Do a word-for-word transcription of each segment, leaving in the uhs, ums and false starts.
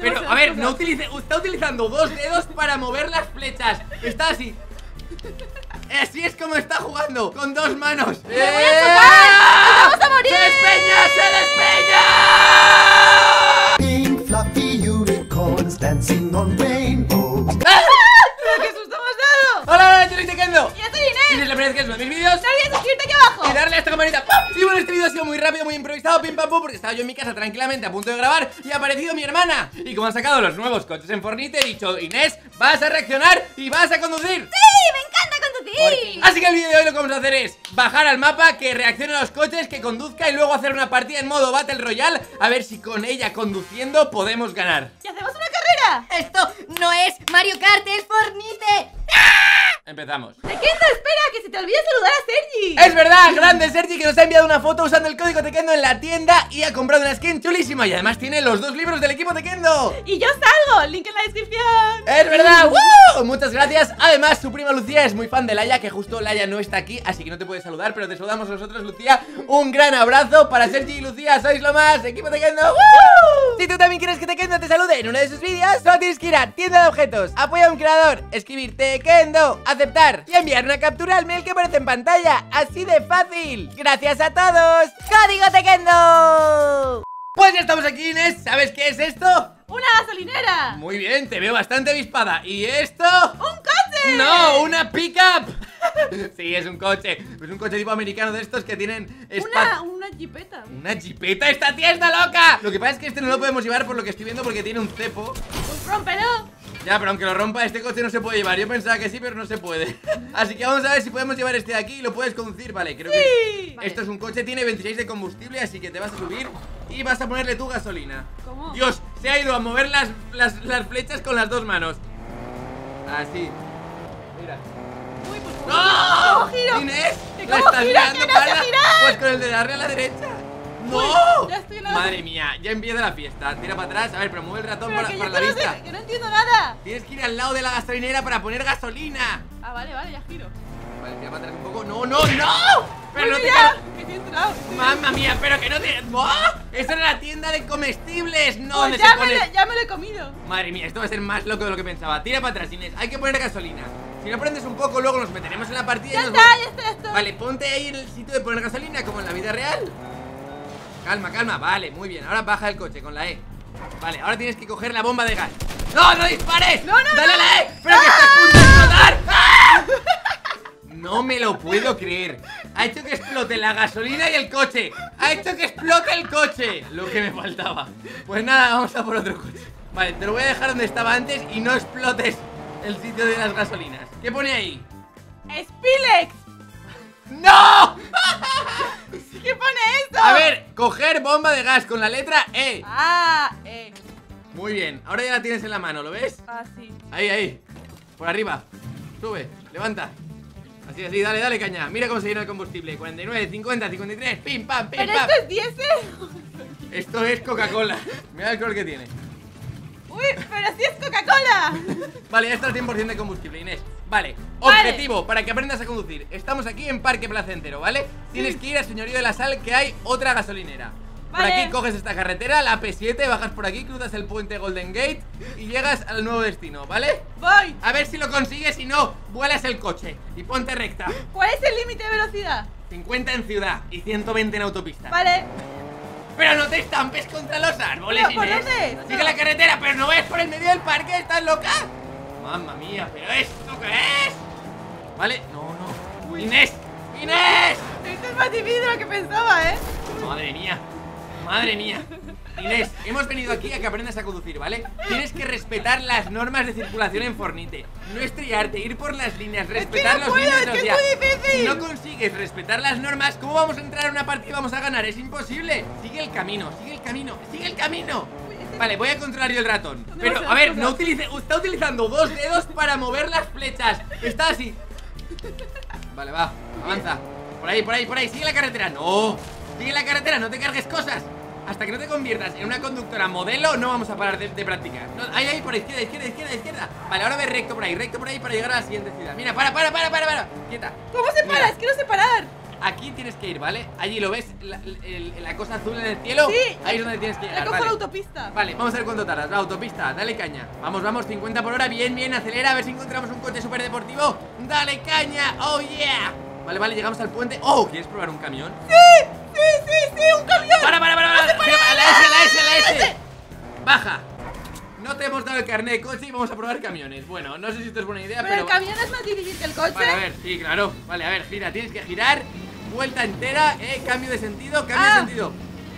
Pero, a ver, no utilice, está utilizando dos dedos para mover las flechas. Está así. Así es como está jugando, con dos manos. ¡Me voy a chocar! ¡Vamos a morir! ¡Se despeña, se despeña! Pink fluffy unicorns dancing on rainbows. ¡Pero qué susto hemos dado! ¡Hola, hola! Yo soy Tekendo. ¡Yo soy Inés! Si es la primera vez que subo mis vídeos, no olvides suscribirte aquí abajo y darle a esta campanita. ¡Pum! Y bueno, este vídeo ha sido muy rápido, muy improvisado, pim pam pum, porque estaba yo en mi casa tranquilamente a punto de grabar y ha aparecido mi hermana. Y como han sacado los nuevos coches en Fortnite, he dicho: Inés, vas a reaccionar y vas a conducir. ¡Sí! ¡Me encanta conducir! Así que el vídeo de hoy lo que vamos a hacer es bajar al mapa, que reaccione a los coches, que conduzca y luego hacer una partida en modo Battle Royale, a ver si con ella conduciendo podemos ganar. ¿Y hacemos una carrera? Esto no es Mario Kart, es Fortnite. Empezamos. Tekendo, espera, que se te olvide saludar a Sergi. Es verdad, grande Sergi, que nos ha enviado una foto usando el código Tekendo en la tienda y ha comprado una skin chulísima. Y además tiene los dos libros del equipo Tekendo. Y yo salgo, link en la descripción. Es verdad, ¡wow! Muchas gracias. Además, su prima Lucía es muy fan de Laia, que justo Laia no está aquí, así que no te puede saludar, pero te saludamos nosotros, Lucía. Un gran abrazo para Sergi y Lucía, sois lo más, equipo Tekendo. ¡Wow! Si tú también quieres que Tekendo te salude en uno de sus vídeos, solo tienes que ir a tienda de objetos, apoya a un creador, escribir Tekendo, aceptar y enviar una captura al mail que aparece en pantalla. Así de fácil. Gracias a todos. ¡Código Tekendo! Pues ya estamos aquí, Inés. ¿Sabes qué es esto? ¡Una gasolinera! Muy bien, te veo bastante avispada. ¿Y esto? ¡Un coche! ¡No! ¡Una pickup! Sí, es un coche. Es un coche tipo americano de estos que tienen una, una jipeta. ¡Una jipeta! ¡Esta tía está loca! Lo que pasa es que este no lo podemos llevar por lo que estoy viendo, porque tiene un cepo. ¡Pues rómpelo! Ya, pero aunque lo rompa, este coche no se puede llevar. Yo pensaba que sí, pero no se puede. Así que vamos a ver si podemos llevar este de aquí y lo puedes conducir. Vale, creo sí. que vale. Esto es un coche, tiene veintiséis de combustible, así que te vas a subir y vas a ponerle tu gasolina. ¿Cómo? Dios, se ha ido a mover las, las, las flechas con las dos manos. Así. Mira. Uy, pues, ¡no! Giro. Inés, la estás mirando para... No, pues con el de darle a la derecha. ¡No! Uy, ya estoy en la... Madre mía, ya empieza la fiesta. Tira para atrás. A ver, pero mueve el ratón pero para, para la no vista sé, que no entiendo nada. Tienes que ir al lado de la gasolinera para poner gasolina. Ah, vale, vale, ya giro. Vale, tira para atrás un poco. ¡No, no, no! Pero no te... ¡Que te... ¡Mamma mía, pero que no te... ¡Oh! Esa era la tienda de comestibles. No, pues ya, se pone... me lo, ya me lo he comido. Madre mía, esto va a ser más loco de lo que pensaba. Tira para atrás, Inés, hay que poner gasolina. Si no prendes un poco, luego nos meteremos en la partida. Ya y nos... está, ya está, ya está. Vale, ponte ahí en el sitio de poner gasolina, como en la vida real. Calma, calma, vale, muy bien, ahora baja el coche con la E. Vale, ahora tienes que coger la bomba de gas. ¡No, no dispares! ¡No, no, dale no! La E! ¡Pero que está a punto de explotar! ¡Ah! No me lo puedo creer. Ha hecho que explote la gasolina y el coche. Ha hecho que explote el coche. Lo que me faltaba. Pues nada, vamos a por otro coche. Vale, te lo voy a dejar donde estaba antes y no explotes el sitio de las gasolinas. ¿Qué pone ahí? ¡Spilex! ¡No! ¿Qué pone esto? A ver, coger bomba de gas con la letra E. Ah, E. Muy bien, ahora ya la tienes en la mano, ¿lo ves? Ah, sí. Ahí, ahí, por arriba. Sube, levanta. Así, así, dale, dale caña. Mira cómo se llena el combustible. cuarenta y nueve, cincuenta, cincuenta y tres, pim, pam, pim, ¿pero pam? ¿Esto es diésel? Esto es Coca-Cola. Mira el color que tiene. Uy, pero si sí es Coca-Cola. Vale, ya está al cien por ciento de combustible, Inés. Vale, vale, objetivo, para que aprendas a conducir. Estamos aquí en Parque Placentero, ¿vale? Sí. Tienes que ir a Señorío de la Sal, que hay otra gasolinera. Vale. Por aquí coges esta carretera, la P siete, bajas por aquí, cruzas el puente Golden Gate y llegas al nuevo destino, ¿vale? Voy. A ver si lo consigues, si no, vuelas el coche y ponte recta. ¿Cuál es el límite de velocidad? cincuenta en ciudad y ciento veinte en autopista. Vale. Pero no te estampes contra los árboles, Inés. ¿Por dónde? Sigue la carretera, pero no ves por el medio del parque, ¿estás loca? Mamma mía, pero ¿esto qué es? Vale, no, no. Uy. Inés, Inés. Esto es más difícil de lo que pensaba, ¿eh? Madre mía, madre mía. Inés, hemos venido aquí a que aprendas a conducir, ¿vale? Tienes que respetar las normas de circulación en Fortnite. No estrellarte, ir por las líneas, respetar los límites de velocidad. Si no consigues respetar las normas, ¿cómo vamos a entrar a una partida y vamos a ganar? Es imposible. Sigue el camino, sigue el camino, sigue el camino. Vale, voy a controlar yo el ratón. Pero, a ver, no utilice, está utilizando dos dedos para mover las flechas. Está así. Vale, va, avanza. Por ahí, por ahí, por ahí, sigue la carretera. No, sigue la carretera, no te cargues cosas. Hasta que no te conviertas en una conductora modelo, no vamos a parar de, de practicar. No, ahí, ahí, por izquierda, izquierda, izquierda, izquierda. Vale, ahora ve recto por ahí, recto por ahí para llegar a la siguiente ciudad. Mira, para, para, para, para, para. Quieta. ¿Cómo se para? Mira. Es que no sé parar. aquí tienes que ir, ¿vale? Allí lo ves, la, el, la cosa azul en el cielo. Sí, ahí es donde tienes que ir. Cojo vale. la autopista. Vale, vamos a ver cuánto tardas. La autopista, dale caña. Vamos, vamos, cincuenta por hora. Bien, bien, acelera. A ver si encontramos un coche súper deportivo. Dale caña. Oh, yeah. Vale, vale, llegamos al puente. Oh, ¿quieres probar un camión? Sí, sí, sí, sí, un camión. Para, para, para, para. para. La S, la S, la S. La S. Baja. No te hemos dado el carnet de coche y vamos a probar camiones. Bueno, no sé si esto es buena idea, pero... Pero el camión es más difícil que el coche. Vale, a ver, sí, claro. Vale, a ver, gira, tienes que girar. Vuelta entera, eh, cambio de sentido, cambio ah. de sentido.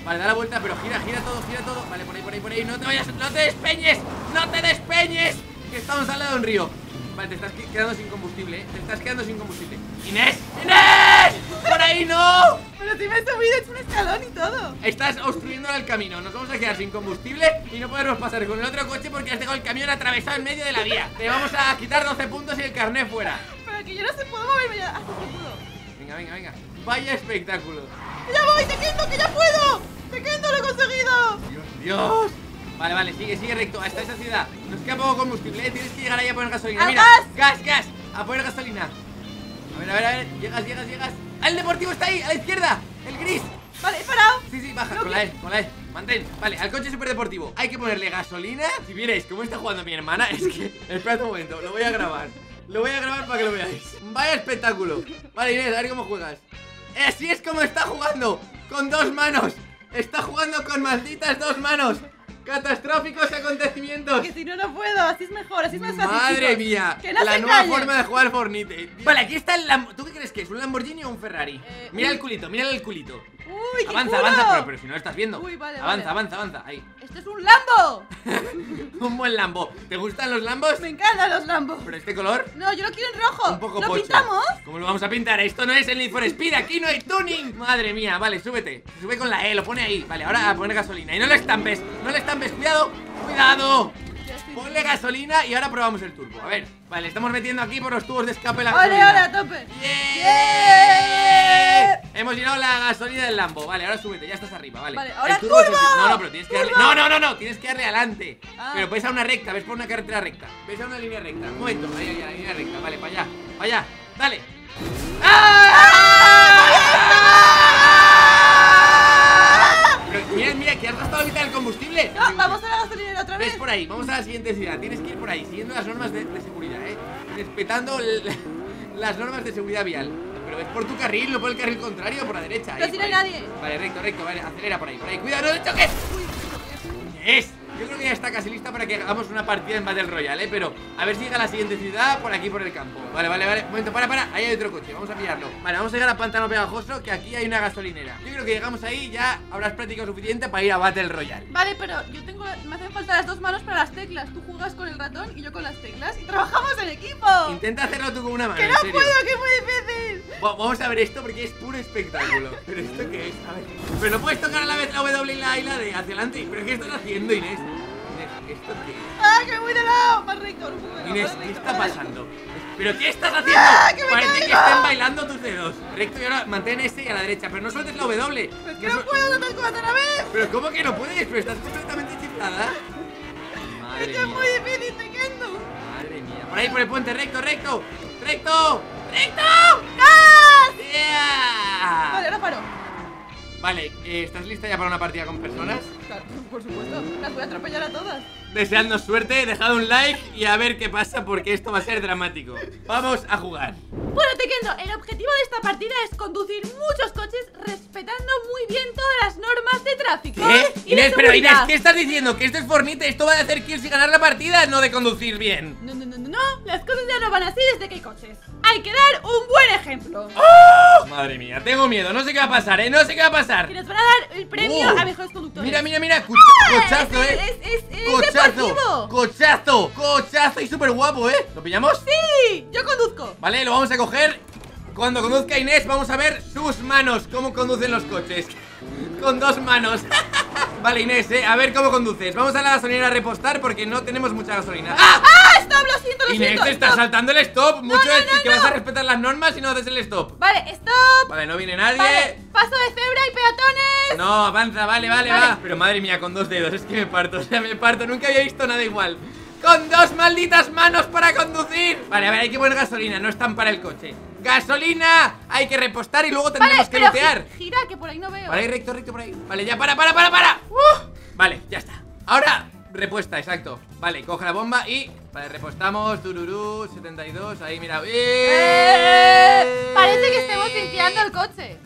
Vale, da la vuelta, pero gira, gira todo, gira todo. Vale, por ahí, por ahí, por ahí, no te vayas, no te despeñes. No te despeñes, que estamos al lado de un río. Vale, te estás quedando sin combustible, eh. Te estás quedando sin combustible. ¡Inés! ¡Inés! ¡Por ahí no! Pero si me he subido, he hecho un escalón y todo. Estás obstruyendo el camino. Nos vamos a quedar sin combustible y no podemos pasar con el otro coche porque has dejado el camión atravesado en medio de la vía. Te vamos a quitar doce puntos y el carnet fuera. Pero que yo no se puedo moverme ya. Hasta que puedo. Venga, venga, venga. Vaya espectáculo. ¡Ya voy, Tekendo, que ya puedo! ¡Tekendo, lo he conseguido! ¡Dios, Dios! Vale, vale, sigue, sigue recto hasta esa ciudad. Nos queda poco combustible, ¿eh? Tienes que llegar ahí a poner gasolina. Mira, ¡gas! ¡Gas, gas! A poner gasolina. A ver, a ver, a ver. Llegas, llegas, llegas. ¡Ah, el deportivo está ahí! ¡A la izquierda! ¡El gris! Vale, he parado. Sí, sí, baja, no, con que... la E, con la E. Mantén. Vale, al coche superdeportivo hay que ponerle gasolina. Si vierais cómo está jugando mi hermana, es que... Espera un momento, lo voy a grabar. Lo voy a grabar para que lo veáis. Vaya espectáculo. Vale, Inés, a ver cómo juegas. Así es como está jugando. Con dos manos. Está jugando con malditas dos manos. Catastróficos acontecimientos. Que si no, no puedo, así es mejor, así es más fácil. Madre mía, que no la nueva callen. forma de jugar Fortnite. Vale, aquí está el Lam ¿Tú qué crees que es? ¿Un Lamborghini o un Ferrari? Eh, mira uy. el culito, mira el culito. Uy, avanza, qué avanza, pero, pero si no lo estás viendo. Uy, vale, avanza, vale. avanza, avanza. Ahí. ¡Este es un Lambo! Un buen Lambo. ¿Te gustan los Lambos? Me encantan los Lambos. ¿Pero este color? No, yo lo quiero en rojo. Un poco ¿Lo pocho. pintamos? ¿Cómo lo vamos a pintar? Esto no es el Need for Speed, aquí no hay tuning. Madre mía, vale, súbete. Sube con la E, lo pone ahí. Vale, ahora a poner gasolina. Y no lo estampes, no lo estampes, cuidado. ¡Cuidado! Ponle gasolina y ahora probamos el turbo. A ver, vale, estamos metiendo aquí por los tubos de escape la gasolina. ¡Ole, ole, a tope! Yeah. Yeah. Yeah. Hemos llenado la gasolina del Lambo. Vale, ahora súbete, ya estás arriba, vale. Vale, ahora el turbo. turbo. Se... No, no, pero tienes que darle... No, no, no, no, tienes que darle adelante. Ah. Pero puedes a una recta, ves por una carretera recta. Ves a una línea recta. Un momento, ahí, ahí, la línea recta. Vale, para allá, para allá. Dale. ¡Ah! Pero mira, mira, que has gastado la mitad del combustible. No, vamos a la gasolina otra vez. Ves por ahí, vamos a la siguiente ciudad. Tienes que ir por ahí, siguiendo las normas de, de seguridad, eh. Respetando el, las normas de seguridad vial. Pero ves por tu carril, no por el carril contrario, por la derecha. No tiene nadie. Vale, recto, recto, vale, acelera por ahí, por ahí. Cuidado, no te choques. Yes. Yo creo que ya está casi lista para que hagamos una partida en Battle Royale, eh. Pero a ver si llega a la siguiente ciudad por aquí, por el campo. Vale, vale, vale. Un momento, para, para. Ahí hay otro coche, vamos a pillarlo. Vale, vamos a llegar a Pantano Pegajoso, que aquí hay una gasolinera. Yo creo que llegamos ahí y ya habrás práctica suficiente para ir a Battle Royale. Vale, pero yo tengo... Me hacen falta las dos manos para las teclas. Tú juegas con el ratón y yo con las teclas y trabajamos en equipo. Intenta hacerlo tú con una mano. Que no puedo, que es muy difícil. Bueno, vamos a ver esto porque es puro espectáculo. ¿Pero esto qué es? A ver. Pero no puedes tocar a la vez la W y la A y la de hacia adelante. ¿Pero qué estás haciendo, Inés? ¿Esto qué es? ¡Ah, que voy de lado! Más rico, bueno, Inés, más rico, ¿qué está pasando? ¿Pero qué estás haciendo? ¡Ah, que me Parece caigo! que están bailando tus dedos. Recto y ahora mantén este y a la derecha. Pero no sueltes la W. Pero que no, no puedo soltar cuatro a la vez. ¿Pero cómo que no puedes? Pero estás completamente chiflada. Madre mía. Es muy difícil, Tekendo. Madre mía. Por ahí, por el puente. Recto, recto. ¡Recto! ¡Recto! ¡Gas! Yeah. Vale, ahora paro. Vale, eh, ¿estás lista ya para una partida con personas? Claro, por supuesto, las voy a atropellar a todas. Deseadnos suerte, dejad un like y a ver qué pasa porque esto va a ser dramático. Vamos a jugar. Bueno, Tekendo, el objetivo de esta partida es conducir muchos coches respetando muy bien todas las normas de tráfico. ¿Qué? Y Inés, pero Inés, ¿qué estás diciendo? Que esto es Fortnite, esto va a hacer kills y ganar la partida, no de conducir bien. No, no, no, no, no, las cosas ya no van así desde que hay coches. Hay que dar un buen ejemplo. ¡Oh! Madre mía, tengo miedo, no sé qué va a pasar, ¿eh? No sé qué va a pasar. Que nos van a dar el premio uh, a mejores conductores. Mira, mira, mira, Cucha ah, cochazo, es, ¿eh? Es, es, es cochazo, deportivo. cochazo, cochazo y súper guapo, ¿eh? ¿Lo pillamos? Sí, yo conduzco. Vale, lo vamos a coger. Cuando conduzca Inés vamos a ver sus manos, cómo conducen los coches. Con dos manos. Vale, Inés, ¿eh? A ver cómo conduces. Vamos a la gasolinera a repostar porque no tenemos mucha gasolina. ¡Ah! ¡Ah! ¡Stop! ¡Lo siento, lo Inés, siento! Inés, te está stop. saltando el stop. Mucho no, no, es no, que no. vas a respetar las normas y no haces el stop. Vale, stop. Vale, no viene nadie. Vale, paso de cebra y peatones. No, avanza, vale, vale, vale, va. Pero madre mía, con dos dedos, es que me parto, o sea, me parto. Nunca había visto nada igual. Con dos malditas manos para conducir. Vale, a ver, hay que poner gasolina, no están para el coche. ¡Gasolina! Hay que repostar y luego tendremos vale, que lootear. Gira, que por ahí no veo. Por ahí, recto, recto, por ahí. Vale, ya, para, para, para, para. Uh, vale, ya está. Ahora, repuesta, exacto. Vale, coge la bomba y... Vale, repostamos. Tururú, setenta y dos. Ahí, mira. Eh, parece que estemos limpiando el coche.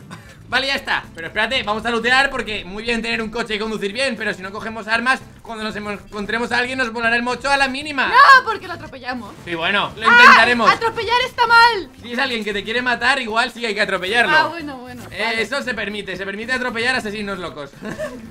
Vale, ya está. Pero espérate, vamos a lootear porque muy bien tener un coche y conducir bien, pero si no cogemos armas, cuando nos encontremos a alguien nos volará el mocho a la mínima. No, porque lo atropellamos. Sí, bueno, lo intentaremos. ¡Ah! ¡Atropellar está mal! Si es alguien que te quiere matar, igual sí hay que atropellarlo. Ah, bueno, bueno. Eh, vale. Eso se permite, se permite atropellar asesinos locos.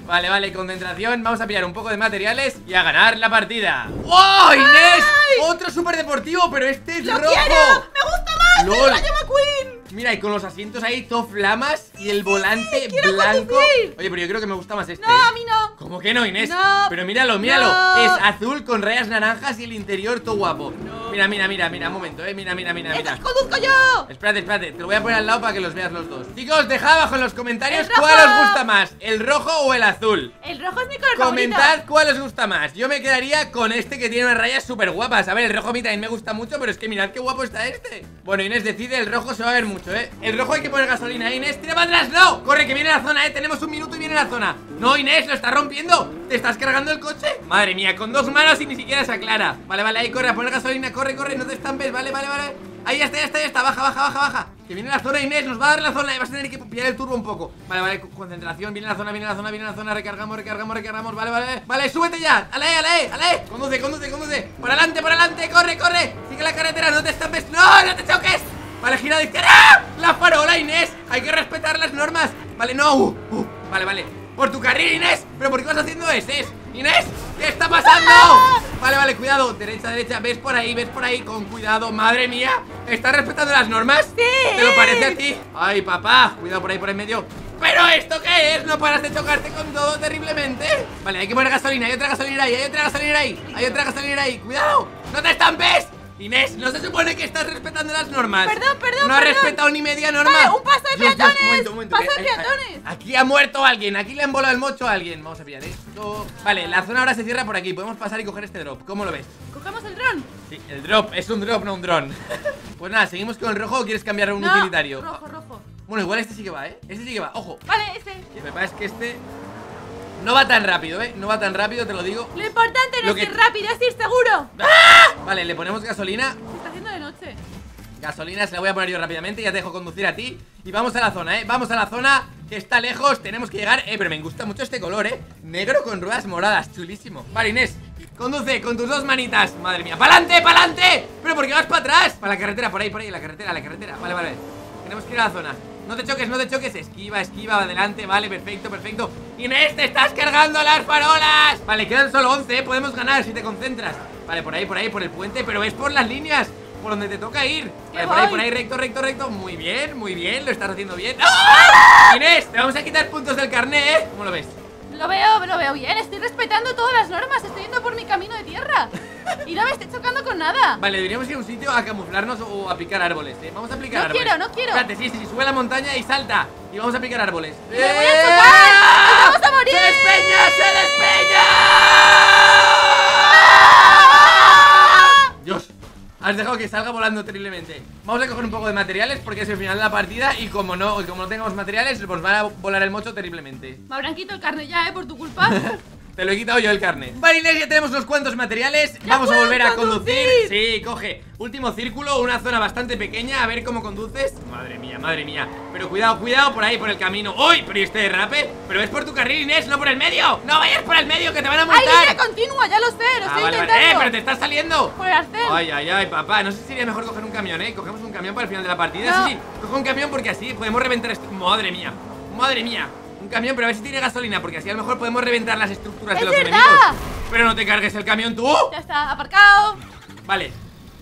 Vale, vale, concentración. Vamos a pillar un poco de materiales y a ganar la partida. ¡Wow, Inés! ¡Ay! Otro superdeportivo, pero este es lo rojo. Quiero. ¡Me gusta más! ¡Me lo llama Queen! Mira, y con los asientos ahí, todo flamas. Y el volante sí, blanco. Oye, pero yo creo que me gusta más este. No, ¿eh? A mí no. ¿Cómo que no, Inés? No. Pero míralo, míralo. No. Es azul con rayas naranjas y el interior todo guapo. No. Mira, mira, mira, mira, un momento, eh. Mira, mira, mira, mira. ¡Conduzco yo! Espérate, espérate. Te lo voy a poner al lado para que los veas los dos. Chicos, dejad abajo en los comentarios cuál os gusta más, el rojo o el azul. El rojo es mi color favorito. Comentad cuál os gusta más. Yo me quedaría con este que tiene unas rayas súper guapas. A ver, el rojo a mí también me gusta mucho, pero es que mirad qué guapo está este. Bueno, Inés decide, el rojo se va a ver muy. Mucho, ¿eh? El rojo hay que poner gasolina, ¿eh, Inés? ¡Tira para atrás! ¡No! ¡Corre, que viene la zona, eh! Tenemos un minuto y viene la zona. ¡No, Inés! ¡Lo está rompiendo! ¿Te estás cargando el coche? Madre mía, con dos manos y ni siquiera se aclara. Vale, vale, ahí corre, a poner gasolina, corre, corre, no te estampes, vale, vale, vale. Ahí ya está, ya está, ya está, baja, baja, baja, baja. Que viene la zona, Inés, nos va a dar la zona y vas a tener que pillar el turbo un poco. Vale, vale, concentración, viene la zona, viene la zona, viene la zona, recargamos, recargamos, recargamos, vale, vale, vale, súbete ya, a la E, a la E, a la E. Conduce, conduce, conduce, por adelante, por adelante, corre, corre, sigue la carretera, no te estampes, no, no te choques. Vale, gira de izquierda. ¡Ah! La farola, Inés. Hay que respetar las normas. Vale, no. Uh, uh. Vale, vale. Por tu carril, Inés. ¿Pero por qué vas haciendo eso? Inés, ¿qué está pasando? ¡Ah! Vale, vale, cuidado. Derecha, derecha. Ves por ahí, ves por ahí. Con cuidado. Madre mía. ¿Estás respetando las normas? Sí. ¿Te lo parece a ti? Ay, papá. Cuidado por ahí, por en medio. ¿Pero esto qué es? No paras de chocarte con todo terriblemente. Vale, hay que poner gasolina. Hay otra gasolina ahí. Hay otra gasolina ahí. Hay otra gasolina ahí. Cuidado. No te estampes. Inés, no se supone que estás respetando las normas. Perdón, perdón. No has respetado ni media norma. Vale, un paso de peatones. Dios, un momento, un momento, paso de peatones. Aquí ha muerto alguien. Aquí le han volado el mocho a alguien. Vamos a pillar esto. Vale, la zona ahora se cierra por aquí. Podemos pasar y coger este drop. ¿Cómo lo ves? ¿Cogemos el dron? Sí, el drop. Es un drop, no un dron. Pues nada, ¿seguimos con el rojo o quieres cambiar a un no, utilitario? Rojo, rojo. Bueno, igual este sí que va, ¿eh? Este sí que va. Ojo. Vale, este. Lo que pasa es que este no va tan rápido, ¿eh? No va tan rápido, te lo digo. Lo importante no lo es que... ir rápido, es ir seguro. ¡Ah! Vale, le ponemos gasolina. Se está haciendo de noche. Gasolina se la voy a poner yo rápidamente. Ya te dejo conducir a ti. Y vamos a la zona, ¿eh? Vamos a la zona que está lejos. Tenemos que llegar. Eh, pero me gusta mucho este color, ¿eh? Negro con ruedas moradas. Chulísimo. Vale, Inés, conduce con tus dos manitas. Madre mía. ¡Pa'lante, pa'lante! ¿Pero por qué vas para atrás? Para la carretera, por ahí, por ahí. La carretera, la carretera. Vale, vale. Tenemos que ir a la zona. No te choques, no te choques. Esquiva, esquiva, adelante. Vale, perfecto, perfecto. Inés, te estás cargando las farolas. Vale, quedan solo once, ¿eh? Podemos ganar si te concentras. Vale, por ahí, por ahí, por el puente. Pero es por las líneas, por donde te toca ir. Vale, por ahí, por ahí, recto, recto, recto. Muy bien, muy bien, lo estás haciendo bien. ¡Oh! Inés, te vamos a quitar puntos del carnet, ¿eh? ¿Cómo lo ves? Lo veo, lo veo bien. Estoy respetando todas las normas. Estoy yendo por mi camino de tierra y no me estoy chocando con nada. Vale, deberíamos ir a un sitio a camuflarnos o a picar árboles, ¿eh? Vamos a picar no árboles. No quiero, no quiero. Espérate, sí, sí, sube a la montaña y salta. Y vamos a picar árboles. ¡Me voy a chocar! ¡Nos vamos a morir! ¡Se despeña, se despeña! ¡Ah! Dios, has dejado que salga volando terriblemente. Vamos a coger un poco de materiales porque es el final de la partida. Y como no, y como no tengamos materiales, pues va a volar el mocho terriblemente. Me habrán quitado el carnet ya, ¿eh? Por tu culpa. Te lo he quitado yo el carnet. Vale, Inés, ya tenemos unos cuantos materiales. Vamos a volver a conducir. Sí, coge. Último círculo, una zona bastante pequeña. A ver cómo conduces. Madre mía, madre mía. Pero cuidado, cuidado por ahí, por el camino. ¡Uy! Pero este derrape. Pero es por tu carril, Inés, no por el medio. No vayas por el medio, que te van a multar. ¡Ay, línea continua! Ya lo sé, lo ah, estoy vale, intentando. Vale. ¡Eh, pero te estás saliendo! Por el arcén. Ay, ay, ay, papá. No sé si sería mejor coger un camión, ¿eh? Cogemos un camión para el final de la partida. No. Sí, sí. Coge un camión porque así podemos reventar esto. Madre mía, madre mía. Un camión, pero a ver si tiene gasolina, porque así a lo mejor podemos reventar las estructuras de los enemigos. Pero no te cargues el camión tú. Ya está, aparcado. Vale.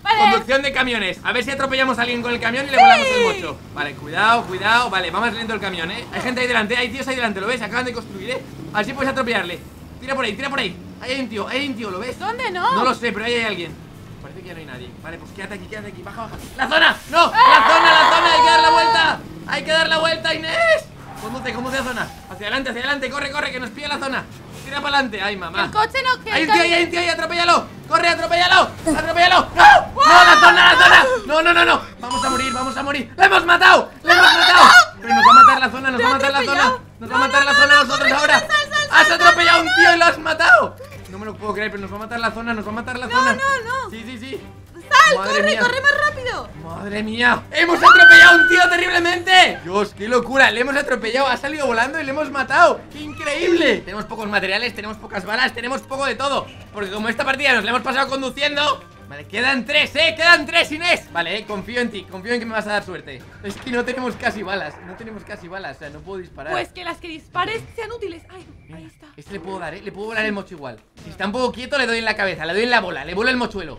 Vale. Conducción de camiones. A ver si atropellamos a alguien con el camión y le sí. volamos el mocho. Vale, cuidado, cuidado. Vale, va más lento el camión, ¿eh? Hay gente ahí delante, hay tíos ahí delante, ¿lo ves? Acaban de construir, ¿eh? Así puedes atropellarle. Tira por ahí, tira por ahí. Ahí hay un tío, ahí hay un tío, ¿lo ves? ¿Dónde no? No lo sé, pero ahí hay alguien. Parece que ya no hay nadie. Vale, pues quédate aquí, quédate aquí. Baja, baja. ¡La zona! ¡No! ¡Ah! ¡La zona, la zona! ¡Hay que dar la vuelta! ¡Hay que dar la vuelta, Inés! Conduce, conduce a zona. Hacia adelante, hacia adelante. Corre, corre, que nos pilla la zona. Tira para adelante. Ay, mamá. El coche no queda. Ahí, tío, ahí, tío, ahí, atropéllalo. Corre, atropéllalo. Atropéllalo. ¡No! ¡No, la zona, la zona! ¡No, no, no, no! Vamos a morir, vamos a morir. ¡La hemos matado! ¡La hemos matado! Pero nos va a matar la zona, nos va a matar la zona. Nos va a matar la zona a nosotros ahora. ¡Has atropellado a un tío y lo has matado! No me lo puedo creer, pero nos va a matar la zona, nos va a matar la zona. No, no, no. Sí, sí, sí. ¡Sal! Madre ¡Corre, mía. corre más rápido! ¡Madre mía! ¡Hemos atropellado a un tío terriblemente! ¡Dios, qué locura! Le hemos atropellado, ha salido volando y le hemos matado. ¡Qué increíble! Tenemos pocos materiales, tenemos pocas balas, tenemos poco de todo. Porque como esta partida nos la hemos pasado conduciendo... Vale, quedan tres, eh, quedan tres, Inés. Vale, eh, confío en ti, confío en que me vas a dar suerte. Es que no tenemos casi balas, no tenemos casi balas, o sea, no puedo disparar. Pues que las que dispares sean útiles. Ay, mira, ahí está. Este le puedo dar, eh, le puedo volar el mocho igual. Si está un poco quieto le doy en la cabeza, le doy en la bola, le vuelo el mochuelo.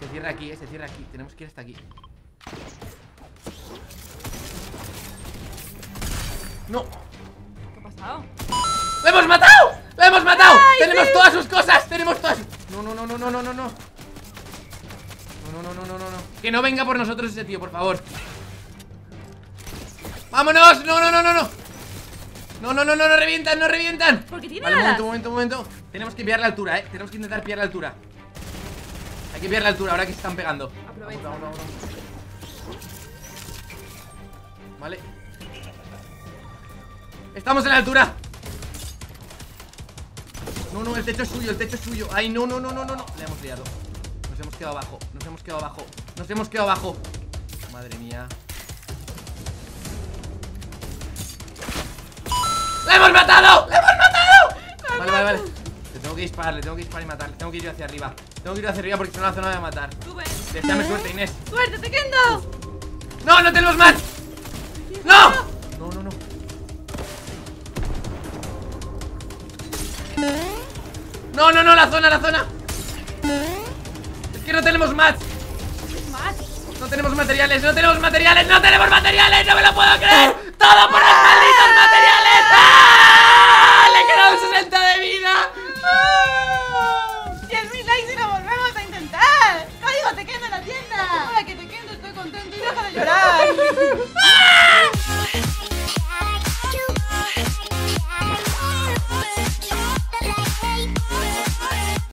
Se cierra aquí, eh, se cierra aquí, tenemos que ir hasta aquí. No. ¿Qué ha pasado? ¡La hemos matado! ¡La hemos matado! Ay, tenemos sí. todas sus cosas, tenemos todas. No, no, no, no, no, no, no. No, no, no, no, no, no. Que no venga por nosotros ese tío, por favor. ¡Vámonos! ¡No, no, no, no, no! ¡No, no, no, no, no revientan, no revientan! Porque tiene vale, alas. Un momento, un momento, un momento. Tenemos que pillar la altura, eh. Tenemos que intentar pillar la altura. Hay que pillar la altura ahora que se están pegando. Aprovecha. Vamos, vamos, vamos, vamos. Vale. ¡Estamos en la altura! No, no, el techo es suyo, el techo es suyo. ¡Ay, no, no, no, no, no, no! Le hemos liado. Nos hemos quedado abajo, nos hemos quedado abajo, nos hemos quedado abajo. Madre mía. ¡La hemos matado! ¡La hemos matado! Vale, vale, vale. Le tengo que disparar, le tengo que disparar y matar. Le tengo que ir hacia arriba. Tengo que ir hacia arriba porque si no la zona me va a matar. Deseame suerte, Inés. ¡Suerte, Tekendo! ¡No, no tenemos más! ¡No! No, no, no. No, no, no, la zona, la zona. Que no tenemos más. No tenemos materiales, no tenemos materiales, no tenemos materiales, no me lo puedo creer. Todo por los malditos materiales. ¡Ah! Le quedan sesenta de vida. ¡Ah!